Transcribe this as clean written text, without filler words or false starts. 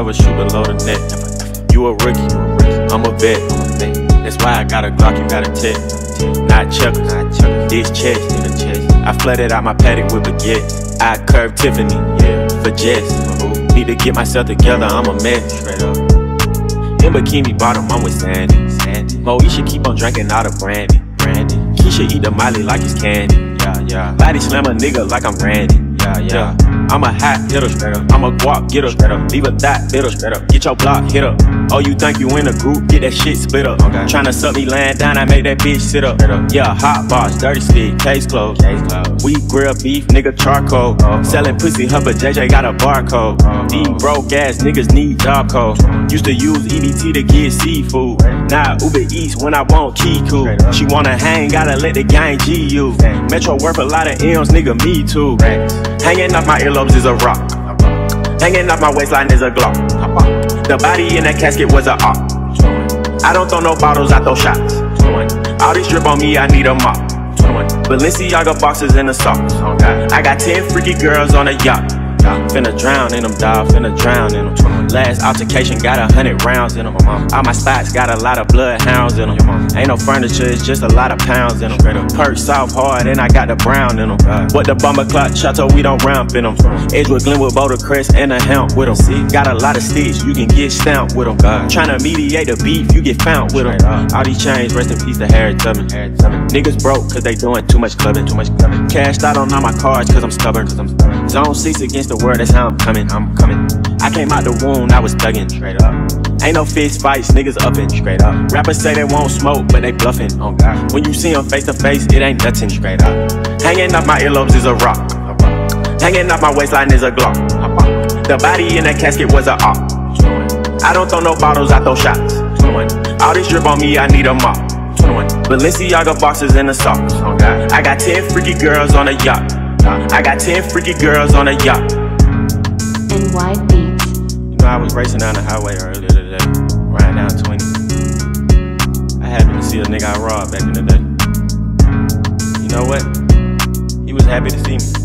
ever shoot below the net. You a rookie, I'm a vet. That's why I got a Glock, you got a tip. Not checkers, these checks. I flooded out my paddock with baguette. I curved Tiffany for Jess. Need to get myself together, I'm a mess. In bikini bottom, I'm with Sandy. Mo, you should keep on drinking all the brandy. Keisha eat the Miley like it's candy. Lottie slam a nigga like I'm Randy. I'm a hot hitter, I'm a guap getter. Leave a dot bitter, get your block hit up. Oh, you think you in a group? Get that shit split up. Okay. Tryna suck me lying down, I make that bitch sit up. Yeah, hot box, dirty stick, case closed. We grill beef, nigga charcoal. Selling pussy, humper, JJ got a barcode. These broke ass niggas need job codes. Used to use EBT to get seafood. Now Uber Eats when I want Kiku. She wanna hang, gotta let the gang G use. Metro worth a lot of M's, nigga, me too. Hanging off my earlobes is a rock. Hanging off my waistline is a Glock. The body in that casket was a op. I don't throw no bottles, I throw shots. All this drip on me, I need a mop. Balenciaga boxes in the socks. I got 10 freaky girls on a yacht. Finna drown in them, dawg, finna drown in them. Last altercation got 100 rounds in them. All my spots got a lot of bloodhounds in them. Ain't no furniture, it's just a lot of pounds in them. Perks off hard and I got the brown in them. What the bomber clock shot, so we don't ramp in them. Edgewood, Glenwood, Bowder Crest, and a hemp with them. Got a lot of sticks, you can get stamped with them. Tryna mediate the beef, you get found with them. All these chains, rest in peace to Harry Tubman. Niggas broke cause they doing too much clubbing. Cashed out on all my cards cause I'm stubborn. Zone 6 against the world, that's how I'm coming. I came out the womb, I was thugging. Ain't no fist fights, niggas upping. Rappers say they won't smoke, but they bluffing. When you see them face to face, it ain't nothing. Hanging off my earlobes is a rock. Hanging off my waistline is a Glock. The body in that casket was a op. I don't throw no bottles, I throw shots. All this drip on me, I need a mop. Balenciaga boxes in the socks. I got 10 freaky girls on a yacht. I got 10 freaky girls on a yacht. ENWIDE beats. You know, I was racing down the highway earlier today, riding down 20. I happened to see a nigga I robbed back in the day. You know what? He was happy to see me.